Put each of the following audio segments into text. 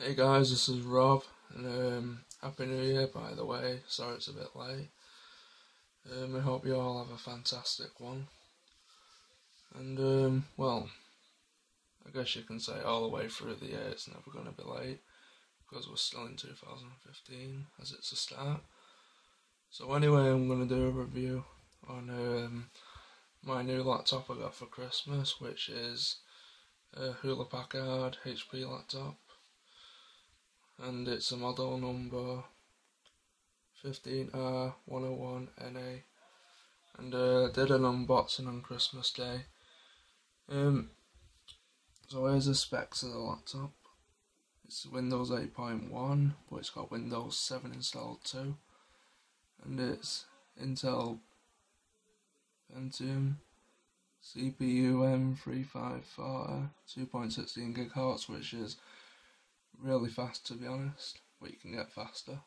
Hey guys, this is Rob, and Happy New Year by the way, sorry it's a bit late. I hope you all have a fantastic one. And well, I guess you can say all the way through the year it's never going to be late, because we're still in 2015 as it's a start. So anyway, I'm going to do a review on my new laptop I got for Christmas, which is a Hewlett-Packard HP laptop. And it's a model number 15-r101na, and I did an unboxing on Christmas Day. So here's the specs of the laptop. It's Windows 8.1, but it's got Windows 7 installed too, and it's Intel Pentium CPU N3540, 2.16 GHz, which is really fast to be honest, but you can get faster.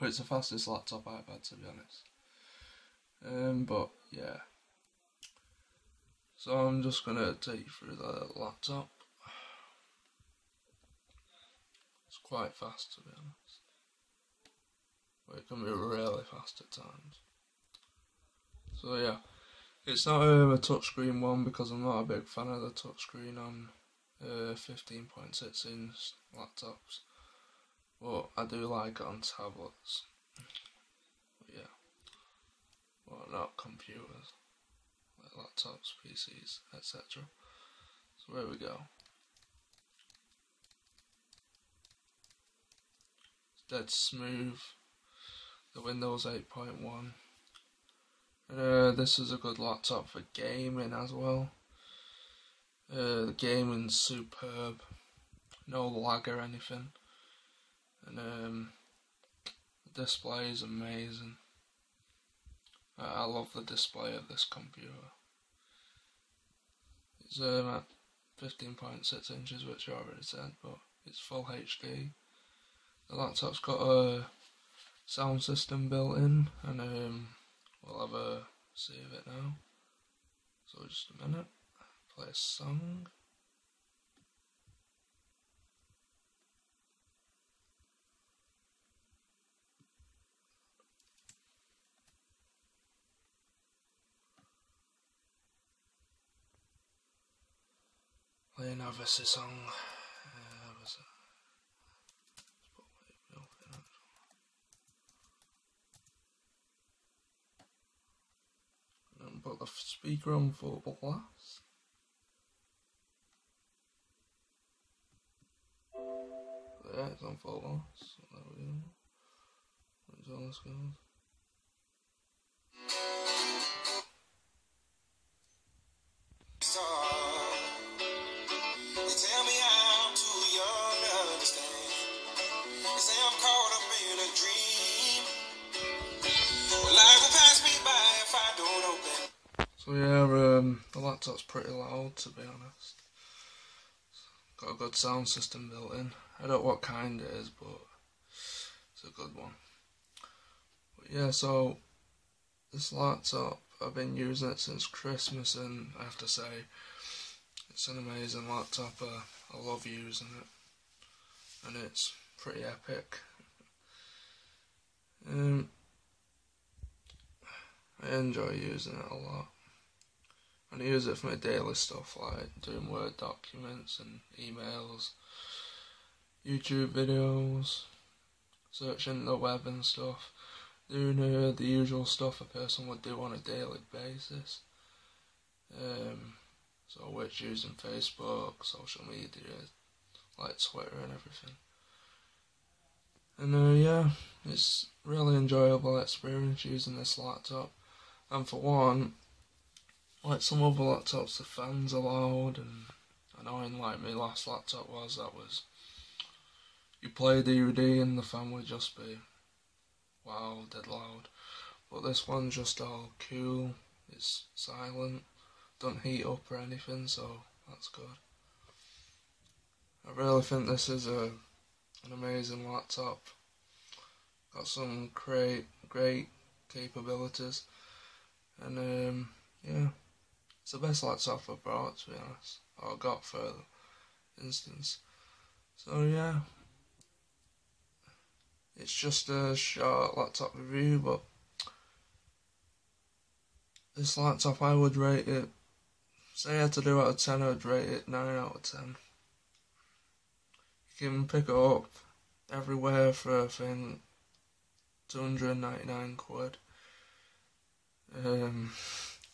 It's the fastest laptop I've had to be honest. But yeah, so I'm just gonna take you through the laptop. It's quite fast to be honest, but it can be really fast at times. So yeah, it's not a touchscreen one because I'm not a big fan of the touchscreen on 15.6 inch laptops, but I do like it on tablets, but yeah, well, not computers, like laptops, PCs, etc. So here we go. It's dead smooth, the Windows 8.1, and this is a good laptop for gaming as well. The gaming's superb, no lag or anything, and the display is amazing. I love the display of this computer. It's at 15.6 inches, which I already said, but it's full HD. The laptop's got a sound system built in, and we'll have a see of it now, so just a minute. Play a song. Play an obviously song. And put the speaker on for blast. Yeah, it's on full loss, so there we go. Where's all this goes? They tell me I'm too young to understand. They say I'm caught up in a dream. Well, life will pass me by if I don't open. So yeah, the laptop's pretty loud to be honest. Got a good sound system built in. I don't know what kind it is, but it's a good one. But yeah, so this laptop, I've been using it since Christmas, and I have to say it's an amazing laptop. I love using it, and it's pretty epic. I enjoy using it a lot. And I use it for my daily stuff, like doing Word documents and emails, YouTube videos, searching the web and stuff, doing the usual stuff a person would do on a daily basis. So we're using Facebook, social media, like Twitter and everything. And yeah, it's a really enjoyable experience using this laptop. And for one, like some other laptops, the fans are loud and annoying, like my last laptop was. That was, you play DVD and the fan would just be, wow, dead loud. But this one's just all cool, it's silent, don't heat up or anything, so that's good. I really think this is an amazing laptop. Got some great capabilities, and yeah. It's the best laptop I bought, to be honest, or got for instance. So yeah, It's just a short laptop review, but this laptop, I would rate it, say I had to do out of 10, I would rate it 9 out of 10. You can pick it up everywhere for, I think, £299.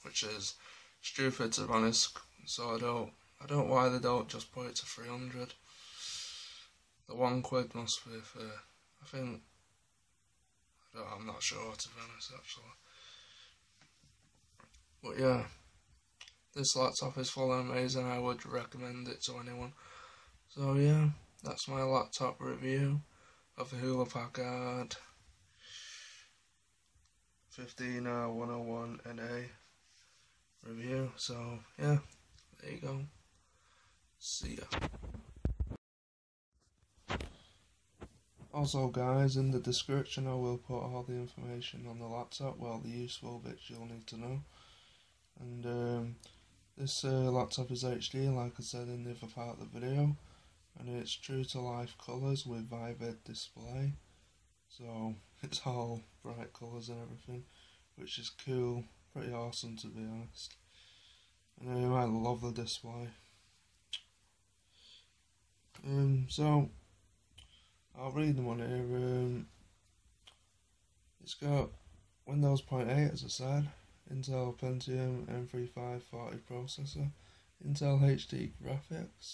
Which is stupid, to be honest, so I don't know why they don't just put it to 300. The £1 must be for, I think, I'm not sure, to be honest, actually. But yeah, this laptop is full and amazing. I would recommend it to anyone. So yeah, that's my laptop review of the Hewlett-Packard 15-r101na review. So yeah, there you go. See ya. Also guys, in the description I will put all the information on the laptop, well, the useful bits you'll need to know. And this laptop is HD, like I said in the other part of the video, and it's true to life colours with vivid display, so it's all bright colours and everything, which is cool, pretty awesome, to be honest. And I love the display. So I'll read them on here. It's got Windows 8.1, as I said, Intel Pentium N3540 processor, Intel HD Graphics,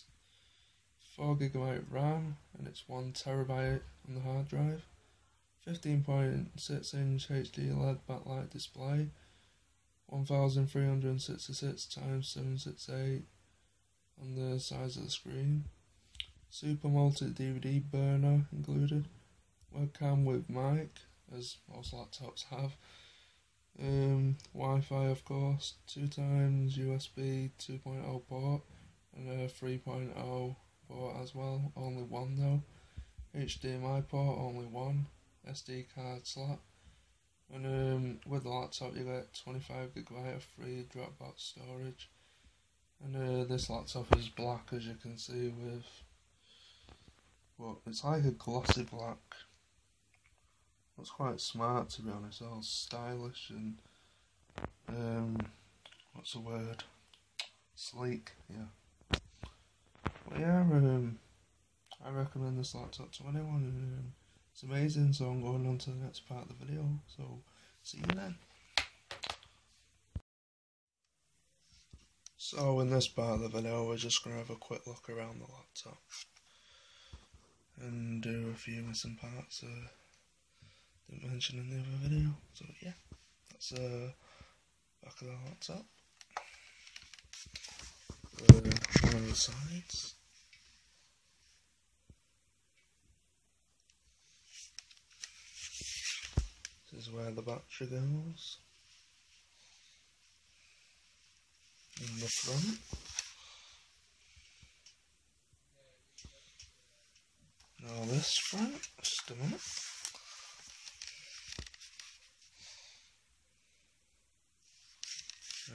4GB RAM, and it's 1TB on the hard drive, 15.6-inch HD LED backlight display, 1366x768 on the size of the screen, super multi-DVD burner included, webcam with mic, as most laptops have, Wi-Fi of course, 2x USB 2.0 port and a 3.0 port as well, only one though, HDMI port only one, SD card slot, and with the laptop you get 25GB of free Dropbox storage. And this laptop is black, as you can see, with, well, it's like a glossy black. It's quite smart, to be honest, all stylish and what's the word? Sleek, yeah. But yeah, I recommend this laptop to anyone, and it's amazing, so I'm going on to the next part of the video, so see you then. So in this part of the video we're just going to have a quick look around the laptop and do a few missing parts mentioned in the other video. So yeah, that's the back of the laptop, one of the sides, this is where the battery goes, in the front, now this front, just a minute.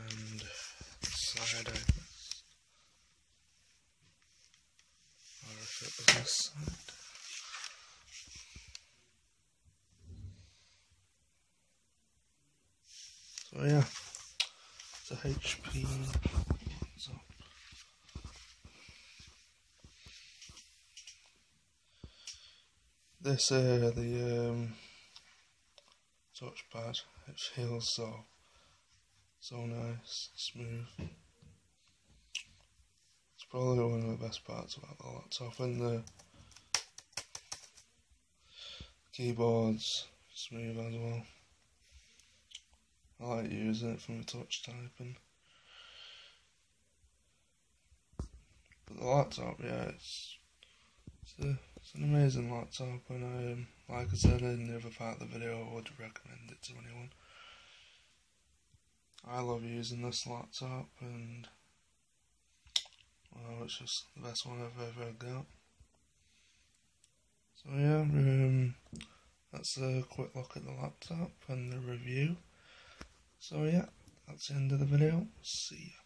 And side, I guess. Or if it was this side. So yeah, it's a HP. So. This the touchpad. It feels so. So nice, smooth. It's probably one of the best parts about the laptop, and the keyboard's smooth as well. I like using it for my touch typing. But the laptop, yeah, it's an amazing laptop, and like I said in the other part of the video, I would recommend it to anyone. I love using this laptop, and well, it's just the best one I've ever got. So yeah, that's a quick look at the laptop and the review. So yeah, that's the end of the video. See ya.